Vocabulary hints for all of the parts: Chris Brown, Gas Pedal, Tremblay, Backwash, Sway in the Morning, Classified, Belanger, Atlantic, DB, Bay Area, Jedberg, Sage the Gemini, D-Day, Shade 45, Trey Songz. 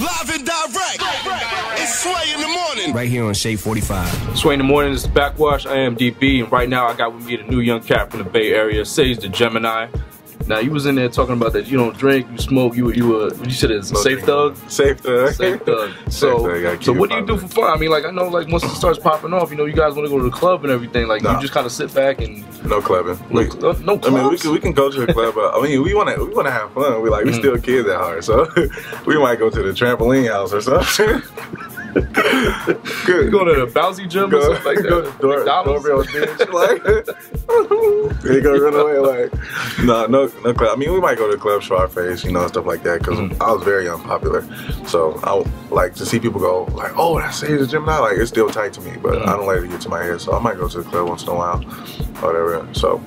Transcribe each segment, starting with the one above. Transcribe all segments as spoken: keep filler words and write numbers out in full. Live and direct. It's Sway in the Morning. Right here on Shade forty-five. Sway in the Morning is the Backwash. I am D B, and right now I got with me the new young cat from the Bay Area, Sage the Gemini. Now you was in there talking about that you don't drink, you smoke, you you were you said it's safe thug, safe thug, safe thug. So so what do you do for fun? I mean, like I know, like once it starts popping off, you know, you guys want to go to the club and everything. Like nah. You just kind of sit back and no clubbing. No, we, no, no clubs? I mean, we can we can go to a club. But, I mean, we want to we want to have fun. We like we mm. still kids at heart, so we might go to the trampoline house or something. Good. Go to the bouncy gym go, or something like go that. To door, doorbell bitch, like, they gonna run away like, no, no, no club. I mean, we might go to the club, show our face, you know, stuff like that, because mm. I was very unpopular. So I would, like to see people go like, oh, that's Sage the Gemini. Like, it's still tight to me, but mm. I don't let it get to my head. So I might go to the club once in a while, whatever. So,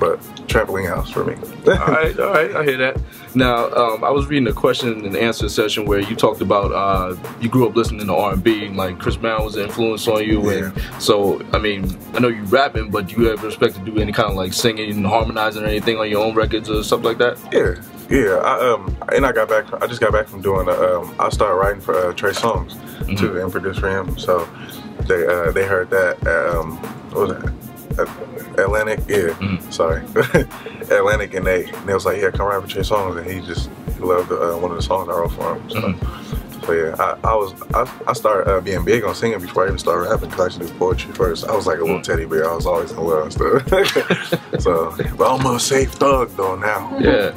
but trampoline house for me. all right, all right, I hear that. Now, um, I was reading a question and answer session where you talked about uh, you grew up listening to R and B, like Chris Brown was an influence on you, yeah. And so I mean, I know you rapping, but do you ever expect to do any kind of like singing and harmonizing or anything on your own records or stuff like that? Yeah, yeah. I, um, and I got back. I just got back from doing. A, um, I started writing for uh, Trey Songz mm-hmm. too, and produced for him. So they uh, they heard that. Um, what was that? Atlantic, yeah, mm. sorry, Atlantic, and they, and they was like, yeah, come write for Trey Songz, and he just he loved uh, one of the songs I wrote for him. So, mm. so yeah, I, I was, I, I started uh, being big on singing before I even started rapping, because I actually did poetry first. I was like a little mm. teddy bear. I was always in love and stuff. So, but I'm a safe thug though now. Yeah,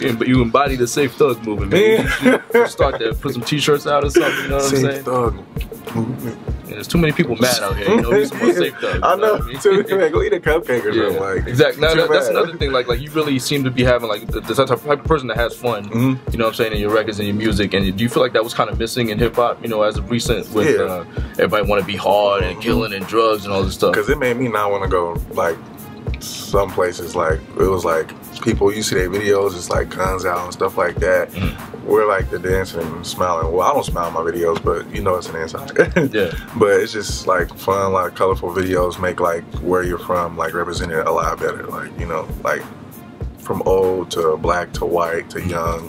yeah, but you embody the safe thug movement, man. Yeah. You start to put some t-shirts out or something. You know what safe I'm saying? Thug movement. There's too many people mad out here. You know, he's more safe though. I know. know I mean? Too many. Go eat a cupcake or something. Yeah, like, exactly. Now, that, that's another thing. Like, like you really seem to be having like the, the type of person that has fun. Mm-hmm. You know what I'm saying? In your records and your music. And do you feel like that was kind of missing in hip hop? You know, as of recent, with yeah. uh, everybody want to be hard and mm-hmm. killing and drugs and all this stuff. Because it made me not want to go like some places. Like it was like people you see their videos. It's like guns out and stuff like that. Mm-hmm. We're like the dancing and smiling. Well, I don't smile in my videos, but you know it's an inside. Yeah. But it's just like fun, like colorful videos make like where you're from, like represented a lot better. Like, you know, like from old to black to white to young,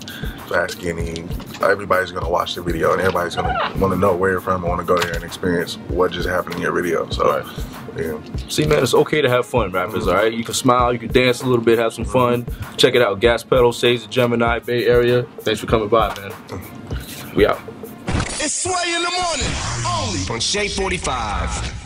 fat, skinny. Everybody's gonna watch the video and everybody's gonna wanna know where you're from and wanna go there and experience what just happened in your video. So. Right. Yeah. See, man, it's okay to have fun, rappers, mm-hmm. all right? You can smile, you can dance a little bit, have some fun. Check it out. Gas Pedal, Sage the Gemini, Bay Area. Thanks for coming by, man. We out. It's Sway in the Morning, only on Shade forty-five.